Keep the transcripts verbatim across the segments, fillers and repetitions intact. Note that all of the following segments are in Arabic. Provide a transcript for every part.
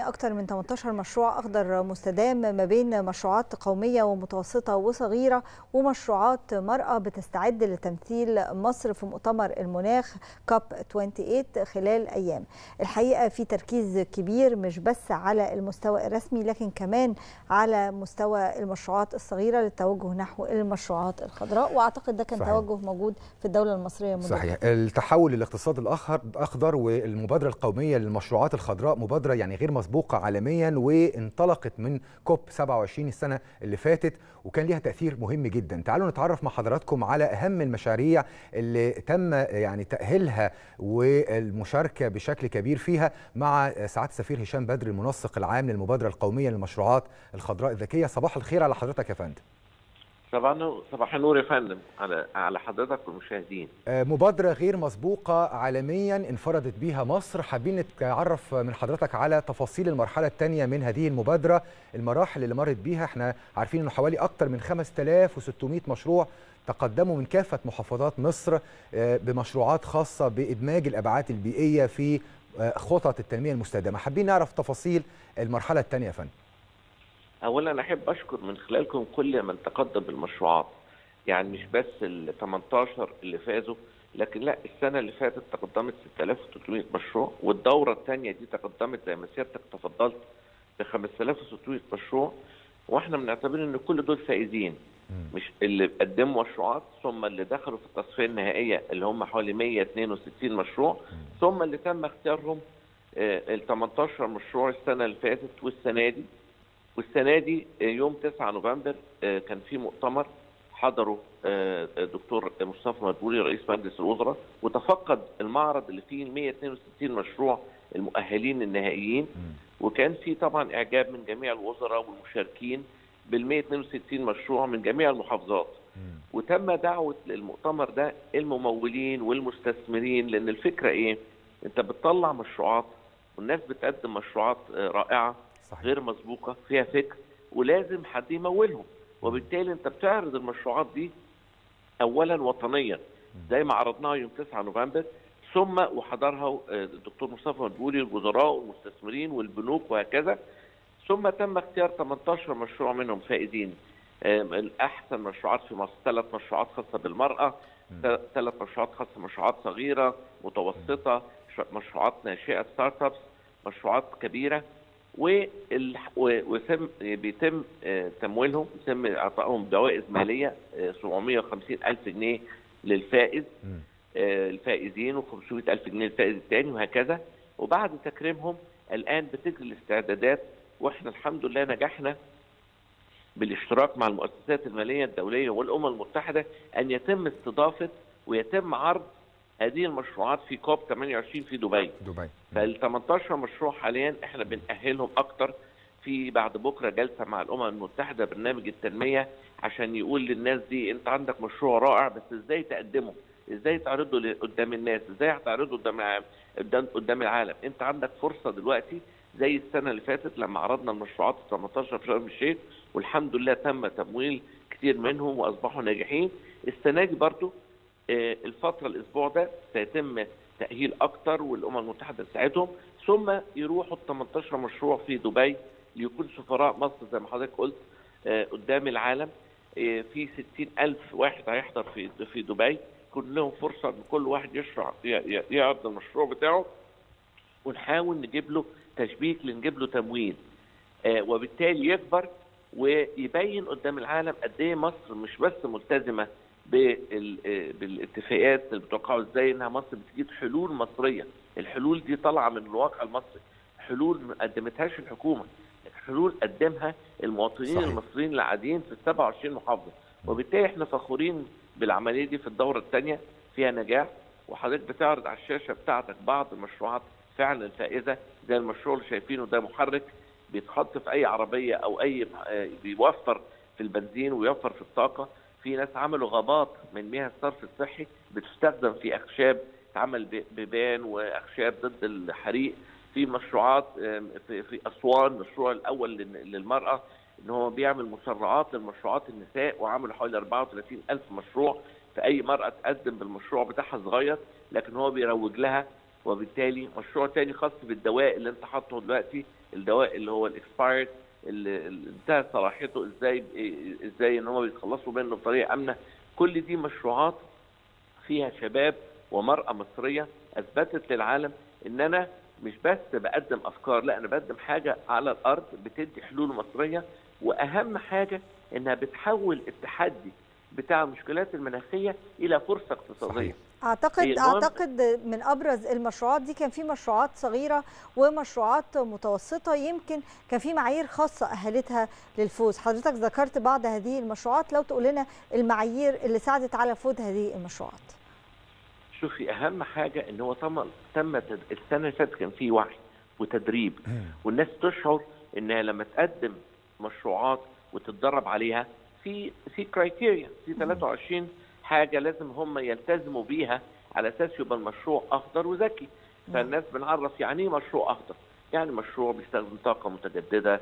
أكثر من ثمانية عشر مشروع أخضر مستدام ما بين مشروعات قومية ومتوسطة وصغيرة ومشروعات مرأة بتستعد لتمثيل مصر في مؤتمر المناخ كوب ثمانية وعشرين خلال أيام. الحقيقة في تركيز كبير مش بس على المستوى الرسمي لكن كمان على مستوى المشروعات الصغيرة للتوجه نحو المشروعات الخضراء، وأعتقد ده كان صحيح. توجه موجود في الدولة المصرية منذ صحيح التحول للاقتصاد الأخضر والمبادرة القومية للمشروعات الخضراء، مبادرة يعني غير مسبوقة عالميا وانطلقت من كوب سبعة وعشرين السنة اللي فاتت وكان ليها تأثير مهم جدا. تعالوا نتعرف مع حضراتكم على أهم المشاريع اللي تم يعني تأهيلها والمشاركة بشكل كبير فيها مع سعادة السفير هشام بدر المنسق العام للمبادرة القومية للمشروعات الخضراء الذكية. صباح الخير على حضرتك يا فندم. صباح النور يا فندم على على حضرتك والمشاهدين. مبادرة غير مسبوقة عالميا انفردت بها مصر، حابين نتعرف من حضرتك على تفاصيل المرحلة الثانية من هذه المبادرة، المراحل اللي مرت بيها. احنا عارفين انه حوالي اكثر من خمسة آلاف وستمائة مشروع تقدموا من كافة محافظات مصر بمشروعات خاصة بإدماج الأبعاد البيئية في خطط التنمية المستدامة. حابين نعرف تفاصيل المرحلة الثانية يا فندم. اولا احب اشكر من خلالكم كل من تقدم بالمشروعات، يعني مش بس ال ثمانية عشر اللي فازوا، لكن لا السنه اللي فاتت تقدمت ستة آلاف وثلاثمائة مشروع، والدوره الثانيه دي تقدمت زي ما سيادتك تفضلت ب خمسة آلاف وستمائة مشروع، واحنا بنعتبر ان كل دول فائزين، مش اللي قدموا مشروعات ثم اللي دخلوا في التصفيه النهائيه اللي هم حوالي مائة واثنين وستين مشروع، ثم اللي تم اختيارهم ال ثمانية عشر مشروع السنه اللي فاتت والسنه دي. والسنه دي يوم تسعة نوفمبر كان في مؤتمر حضره الدكتور مصطفى مدبولي رئيس مجلس الوزراء، وتفقد المعرض اللي فيه مائة واثنين وستين مشروع المؤهلين النهائيين، وكان في طبعا اعجاب من جميع الوزراء والمشاركين بال مائة واثنين وستين مشروع من جميع المحافظات. وتم دعوه للمؤتمر ده الممولين والمستثمرين، لان الفكره ايه؟ انت بتطلع مشروعات والناس بتقدم مشروعات رائعه غير مسبوقه فيها فكر، ولازم حد يمولهم، وبالتالي انت بتعرض المشروعات دي اولا وطنيا زي ما عرضناها يوم تسعة نوفمبر، ثم وحضرها الدكتور مصطفى مدبولي الوزراء والمستثمرين والبنوك وهكذا، ثم تم اختيار ثمانية عشر مشروع منهم فائزين، احسن مشروعات في مصر، ثلاث مشروعات خاصه بالمراه، ثلاث مشروعات خاصه مشروعات صغيره متوسطه، مشروعات ناشئه ستارت ابس، مشروعات كبيره، وال وسم بيتم تمويلهم، بيتم اعطائهم جوائز ماليه سبعمائة وخمسين ألف جنيه للفائز الفائزين وخمسمائة ألف جنيه للفائز الثاني وهكذا. وبعد تكريمهم الان بتجري الاستعدادات، واحنا الحمد لله نجحنا بالاشتراك مع المؤسسات الماليه الدوليه والامم المتحده ان يتم استضافه ويتم عرض هذه المشروعات في كوب ثمانية وعشرين في دبي. دبي. فال ثمانية عشر مشروع حاليا احنا بنأهلهم اكتر، في بعد بكره جلسه مع الامم المتحده برنامج التنميه عشان يقول للناس دي انت عندك مشروع رائع بس ازاي تقدمه؟ ازاي تعرضه قدام الناس؟ ازاي هتعرضه قدام قدام العالم؟ انت عندك فرصه دلوقتي زي السنه اللي فاتت لما عرضنا المشروعات ثمانية عشر في شرم الشيخ والحمد لله تم تمويل كتير منهم واصبحوا ناجحين. السنه دي برضه الفترة الأسبوع ده سيتم تأهيل أكتر والأمم المتحدة تساعدهم، ثم يروحوا ال ثمانية عشر مشروع في دبي ليكون سفراء مصر زي ما حضرتك قلت قدام العالم. في ستين ألف واحد هيحضر في في دبي، يكون لهم فرصة إن كل واحد يشرع يعرض المشروع بتاعه، ونحاول نجيب له تشبيك لنجيب له تمويل، وبالتالي يكبر ويبين قدام العالم قد إيه مصر مش بس ملتزمة بالاتفاقات اللي بتوقعوا، ازاي انها مصر بتجيب حلول مصريه، الحلول دي طالعه من الواقع المصري، حلول ما قدمتهاش الحكومه، حلول قدمها المواطنين صحيح. المصريين العاديين في سبعة وعشرين محافظه، وبالتالي احنا فخورين بالعمليه دي. في الدوره الثانيه فيها نجاح، وحضرتك بتعرض على الشاشه بتاعتك بعض المشروعات فعلا فائزه زي المشروع اللي شايفينه ده، محرك بيتحط في اي عربيه او اي بيوفر في البنزين ويوفر في الطاقه. في ناس عملوا غابات من مياه الصرف الصحي بتستخدم في اخشاب، تعمل بيبان واخشاب ضد الحريق. في مشروعات في اسوان، المشروع الاول للمراه ان هو بيعمل مسرعات لمشروعات النساء، وعملوا حوالي أربعة وثلاثين ألف مشروع، فاي مراه تقدم بالمشروع بتاعها صغير لكن هو بيروج لها وبالتالي مشروع تاني خاص بالدواء اللي انت حاطه دلوقتي، الدواء اللي هو الاكسبايرد اللي انتهت صلاحيته، ازاي ازاي ان هم بيتخلصوا منه بطريقه امنه. كل دي مشروعات فيها شباب ومرأة مصرية اثبتت للعالم ان انا مش بس بقدم افكار، لا انا بقدم حاجه على الارض بتدي حلول مصريه، واهم حاجه انها بتحول التحدي بتاع المشكلات المناخيه الى فرصه اقتصاديه. اعتقد اعتقد من ابرز المشروعات دي كان في مشروعات صغيره ومشروعات متوسطه، يمكن كان في معايير خاصه اهلتها للفوز. حضرتك ذكرت بعض هذه المشروعات، لو تقول لنا المعايير اللي ساعدت على فوز هذه المشروعات. شوفي، اهم حاجه ان هو طبعا تم السنه اللي فاتت كان في وعي وتدريب، والناس تشعر انها لما تقدم مشروعات وتتدرب عليها في في كرايتيريا، في ثلاثة وعشرين حاجه لازم هم يلتزموا بيها على اساس يبقى المشروع اخضر وذكي. فالناس بنعرف يعني ايه مشروع اخضر، يعني مشروع بيستخدم طاقه متجدده،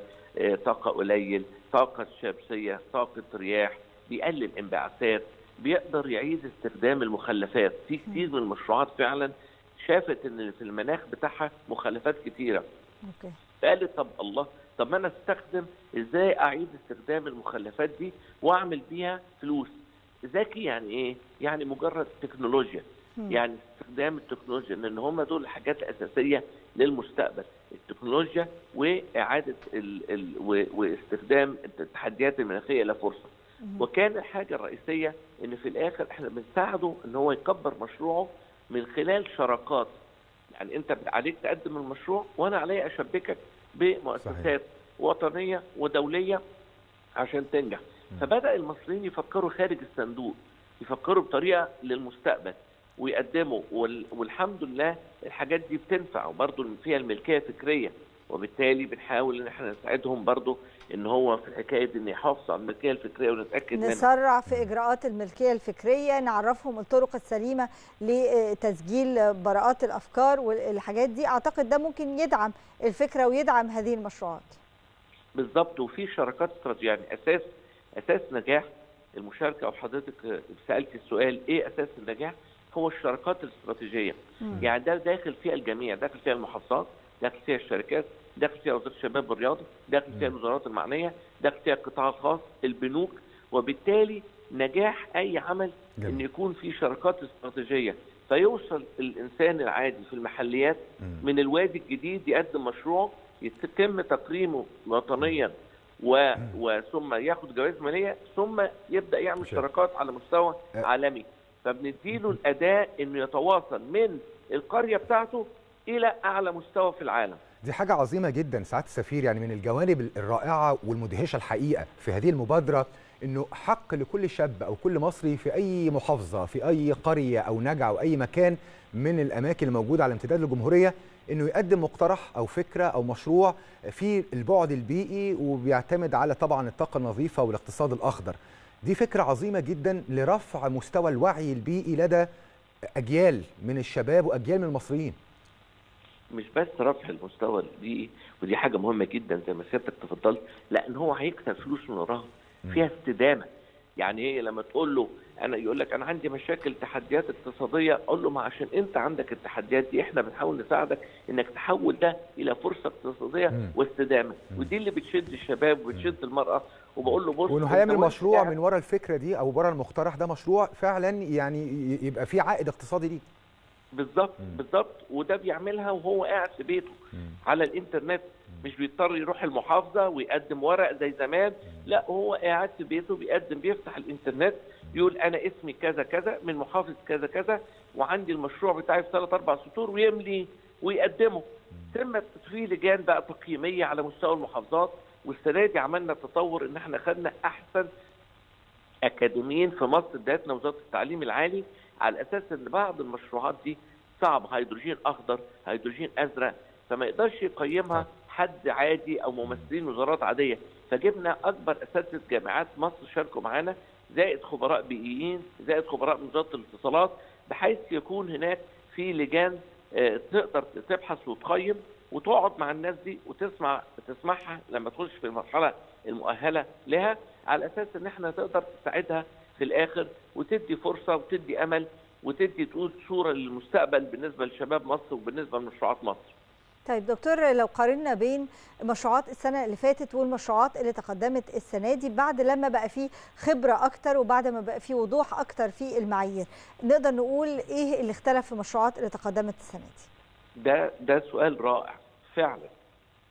طاقه قليل، طاقه شمسيه، طاقه رياح، بيقلل انبعاثات، بيقدر يعيد استخدام المخلفات. في كتير من المشروعات فعلا شافت ان في المناخ بتاعها مخلفات كتيره. اوكي. فقالت طب الله، طب ما انا استخدم ازاي اعيد استخدام المخلفات دي واعمل بيها فلوس. ذكي يعني ايه؟ يعني مجرد تكنولوجيا، يعني استخدام التكنولوجيا، لان هم دول الحاجات الاساسيه للمستقبل، التكنولوجيا واعاده ال... ال... واستخدام التحديات المناخيه لفرصه. وكان الحاجه الرئيسيه ان في الاخر احنا بنساعده ان هو يكبر مشروعه من خلال شراكات، يعني انت عليك تقدم المشروع وانا علي اشبكك بمؤسسات وطنيه ودوليه عشان تنجح. فبدا المصريين يفكروا خارج الصندوق، يفكروا بطريقه للمستقبل ويقدموا، والحمد لله الحاجات دي بتنفع، وبرضه فيها الملكيه فكريه، وبالتالي بنحاول ان احنا نساعدهم برضو ان هو في حكايه ان يحافظوا على الملكيه الفكريه ونتاكد منها، نسرع في اجراءات الملكيه الفكريه، نعرفهم الطرق السليمه لتسجيل براءات الافكار والحاجات دي. اعتقد ده ممكن يدعم الفكره ويدعم هذه المشروعات. بالظبط. وفي شراكات استراتيجيه، يعني اساس اساس نجاح المشاركه، او حضرتك سالتي السؤال ايه اساس النجاح، هو الشراكات الاستراتيجيه. مم. يعني ده داخل فيها الجميع، داخل فيها المحافظات، داخل فيها الشركات، داخل فيها وزاره الشباب والرياضه، داخل فيها الوزارات المعنيه، داخل فيها القطاع الخاص، البنوك. وبالتالي نجاح اي عمل جميل ان يكون في شراكات استراتيجيه، فيوصل الانسان العادي في المحليات من الوادي الجديد يقدم مشروع يتم تقييمه وطنيا و... وثم ياخد جوائز ماليه، ثم يبدا يعمل شراكات على مستوى عالمي. فبنديله الاداه انه يتواصل من القريه بتاعته الى اعلى مستوى في العالم. دي حاجه عظيمه جدا سعاده السفير، يعني من الجوانب الرائعه والمدهشه الحقيقه في هذه المبادره، انه حق لكل شاب او كل مصري في اي محافظه، في اي قريه او نجع او اي مكان من الاماكن الموجوده على امتداد الجمهوريه، انه يقدم مقترح او فكره او مشروع في البعد البيئي وبيعتمد على طبعا الطاقه النظيفه والاقتصاد الاخضر. دي فكره عظيمه جدا لرفع مستوى الوعي البيئي لدى اجيال من الشباب واجيال من المصريين. مش بس رفع المستوى البيئي، ودي حاجه مهمه جدا زي ما سيادتك تفضلت، لان هو هيكسب فلوس من وراها، فيها استدامه. يعني ايه لما تقول له انا يقول لك انا عندي مشاكل تحديات اقتصاديه، اقول له ما عشان انت عندك التحديات دي احنا بنحاول نساعدك انك تحول ده الى فرصه اقتصاديه واستدامه، ودي اللي بتشد الشباب وبتشد المراه. وبقول له بص، وانه هيعمل مشروع من ورا الفكره دي او ورا المقترح ده، مشروع فعلا يعني يبقى فيه عائد اقتصادي ليه. بالظبط بالظبط. وده بيعملها وهو قاعد في بيته على الانترنت، مش بيضطر يروح المحافظه ويقدم ورق زي زمان، لا هو قاعد في بيته بيقدم، بيفتح الانترنت يقول انا اسمي كذا كذا من محافظه كذا كذا وعندي المشروع بتاعي في ثلاث اربع سطور، ويملي ويقدمه. ثم في لجان بقى تقييميه على مستوى المحافظات، والسنه دي عملنا تطور ان احنا خدنا احسن اكاديميين في مصر بتاعتنا وزاره التعليم العالي، على اساس ان بعض المشروعات دي صعبه، هيدروجين اخضر، هيدروجين ازرق، فما يقدرش يقيمها حد عادي او ممثلين وزارات عاديه، فجبنا اكبر اساتذه جامعات مصر شاركوا معانا، زائد خبراء بيئيين، زائد خبراء من وزاره الاتصالات، بحيث يكون هناك في لجان تقدر تبحث وتقيم وتقعد مع الناس دي وتسمع تسمعها لما تخش في المرحله المؤهله لها، على اساس ان احنا تقدر تساعدها في الاخر وتدي فرصه وتدي امل وتدي تقول صوره للمستقبل بالنسبه لشباب مصر وبالنسبه لمشروعات مصر. طيب دكتور، لو قارنا بين مشروعات السنه اللي فاتت والمشروعات اللي تقدمت السنه دي بعد لما بقى فيه خبره اكتر وبعد ما بقى فيه وضوح اكتر في المعايير، نقدر نقول ايه اللي اختلف في المشروعات اللي تقدمت السنه دي؟ ده ده سؤال رائع فعلا،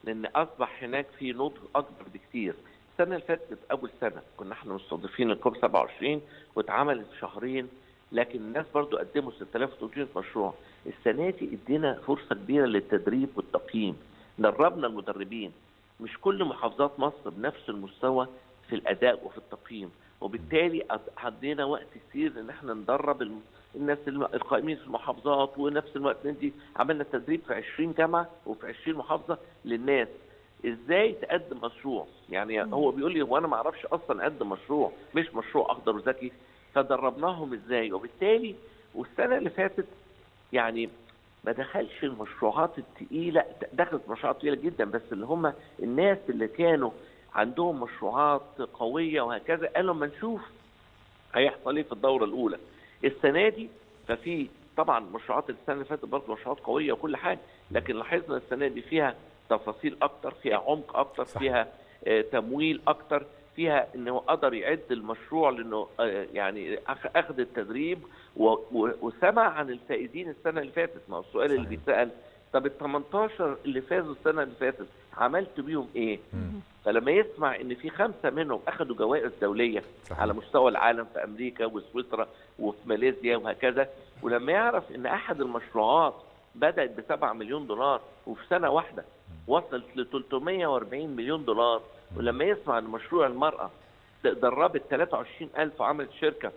لان اصبح هناك في نضج اكبر بكتير. السنه اللي فاتت اول سنه كنا احنا مستضيفين الكوب سبعة وعشرين واتعملت شهرين، لكن الناس برضو قدموا ستة آلاف وثلاثمائة مشروع. السنه دي ادينا فرصه كبيره للتدريب والتقييم، دربنا المدربين. مش كل محافظات مصر بنفس المستوى في الاداء وفي التقييم، وبالتالي عدينا وقت كتير ان احنا ندرب الناس القائمين في المحافظات، ونفس الوقت ندي عملنا تدريب في عشرين جامعه وفي عشرين محافظه للناس ازاي تقدم مشروع. يعني هو بيقول لي وانا ما اعرفش اصلا اقدم مشروع، مش مشروع اخضر وذكي، فدربناهم ازاي. وبالتالي والسنه اللي فاتت يعني ما دخلش المشروعات الثقيله، دخلت مشروعات ثقيله جدا، بس اللي هم الناس اللي كانوا عندهم مشروعات قويه وهكذا قالوا ما نشوف هيحصل ايه في الدوره الاولى. السنه دي ففي طبعا مشروعات السنه اللي فاتت برضه مشروعات قويه وكل حاجه، لكن لاحظنا السنه دي فيها تفاصيل اكتر، فيها عمق اكتر، فيها آه تمويل اكتر، فيها انه قدر يعد المشروع لانه آه يعني اخذ التدريب وسمع عن الفائزين السنه اللي فاتت. ما هو السؤال اللي بيتسال طب ال ثمانية عشر اللي فازوا السنه اللي فاتت عملت بيهم ايه؟ مم. فلما يسمع ان في خمسه منهم اخذوا جوائز دوليه صحيح. على مستوى العالم في امريكا وسويسرا وفي ماليزيا وهكذا، ولما يعرف ان احد المشروعات بدات ب سبعة مليون دولار وفي سنه واحده وصلت ل ثلاثمائة وأربعين مليون دولار، ولما يسمع ان مشروع المراه دربت ثلاثة وعشرين ألف وعملت شركه،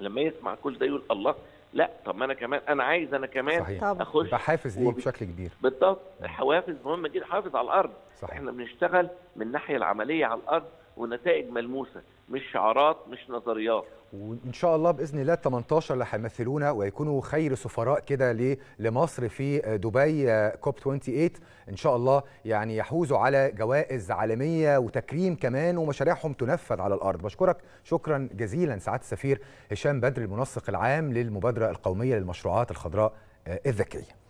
لما يسمع كل ده يقول الله، لا طب ما انا كمان انا عايز انا كمان صحيح. اخش يبقى حافز ليه بشكل كبير. بالضبط، حوافز مهمه جدا، حافز على الارض صحيح. احنا بنشتغل من الناحيه العمليه على الارض ونتائج ملموسه، مش شعارات مش نظريات. وان شاء الله باذن الله ثمانية عشر اللي هيمثلونا ويكونوا خير سفراء كده لمصر في دبي كوب ثمانية وعشرين، ان شاء الله يعني يحوزوا على جوائز عالميه وتكريم كمان، ومشاريعهم تنفذ على الارض. بشكرك شكرا جزيلا سعاده السفير هشام بدر، المنسق العام للمبادره القوميه للمشروعات الخضراء الذكيه.